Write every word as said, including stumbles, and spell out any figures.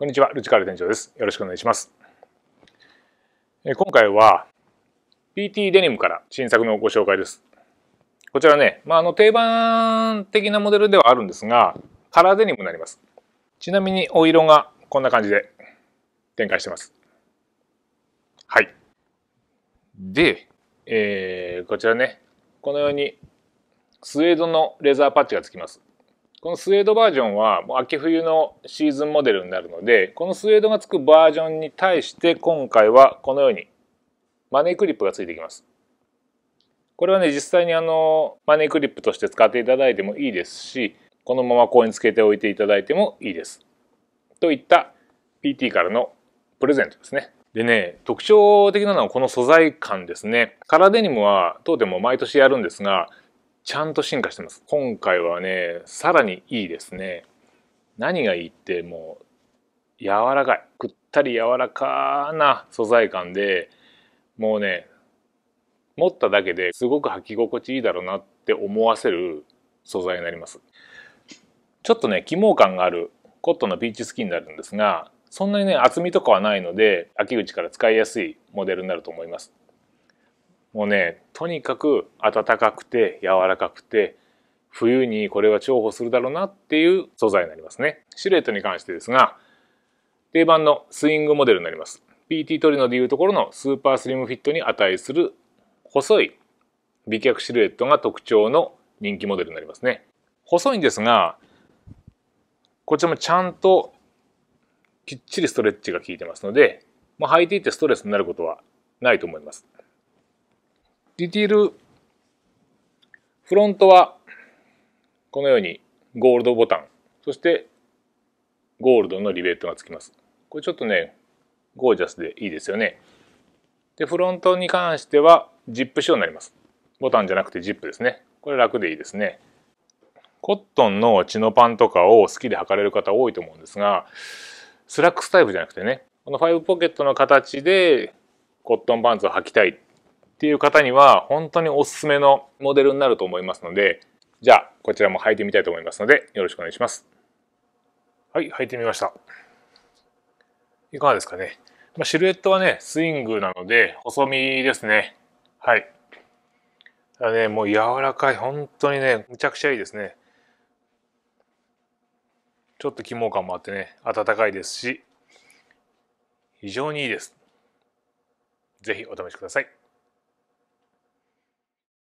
こんにちは、ルチカール店長です。よろしくお願いします。え今回は ピーティー デニムから新作のご紹介です。こちらね、まあ、あの定番的なモデルではあるんですが、カラーデニムになります。ちなみにお色がこんな感じで展開してます。はい。で、えー、こちらね、このようにスウェードのレザーパッチがつきます。このスウェードバージョンはもう秋冬のシーズンモデルになるので、このスウェードがつくバージョンに対して今回はこのようにマネークリップがついてきます。これはね、実際にあのマネークリップとして使っていただいてもいいですし、このままここにつけておいていただいてもいいです。といった ピーティー からのプレゼントですね。でね、特徴的なのはこの素材感ですね。カラーデニムは当店も毎年やるんですが、ちゃんと進化してます。今回はね、さらにいいですね。何がいいって、もう柔らかい、くったり柔らかな素材感で、もうね、持っただけですごく履き心地いいだろうなって思わせる素材になります。ちょっとね、起毛感があるコットンのピーチスキンになるんですが、そんなにね、厚みとかはないので、秋口から使いやすいモデルになると思います。もうね、とにかく暖かくて柔らかくて、冬にこれは重宝するだろうなっていう素材になりますね。シルエットに関してですが、定番のスイングモデルになります。 ピーティー トリノでいうところのスーパースリムフィットに値する細い美脚シルエットが特徴の人気モデルになりますね。細いんですが、こちらもちゃんときっちりストレッチが効いてますので、まあ、履いていてストレスになることはないと思います。ディティール、フロントはこのようにゴールドボタン、そしてゴールドのリベットがつきます。これちょっとね、ゴージャスでいいですよね。で、フロントに関してはジップ仕様になります。ボタンじゃなくてジップですね。これ楽でいいですね。コットンのチノパンとかを好きで履かれる方多いと思うんですが、スラックスタイプじゃなくてね、このファイブポケットの形でコットンパンツを履きたいっていう方には本当におすすめのモデルになると思いますので、じゃあこちらも履いてみたいと思いますので、よろしくお願いします。はい、履いてみました。いかがですかね。まあ、シルエットはね、スイングなので細身ですね。はい。ただね、もう柔らかい、本当にね、むちゃくちゃいいですね。ちょっと起毛感もあってね、暖かいですし、非常にいいです。是非お試しください。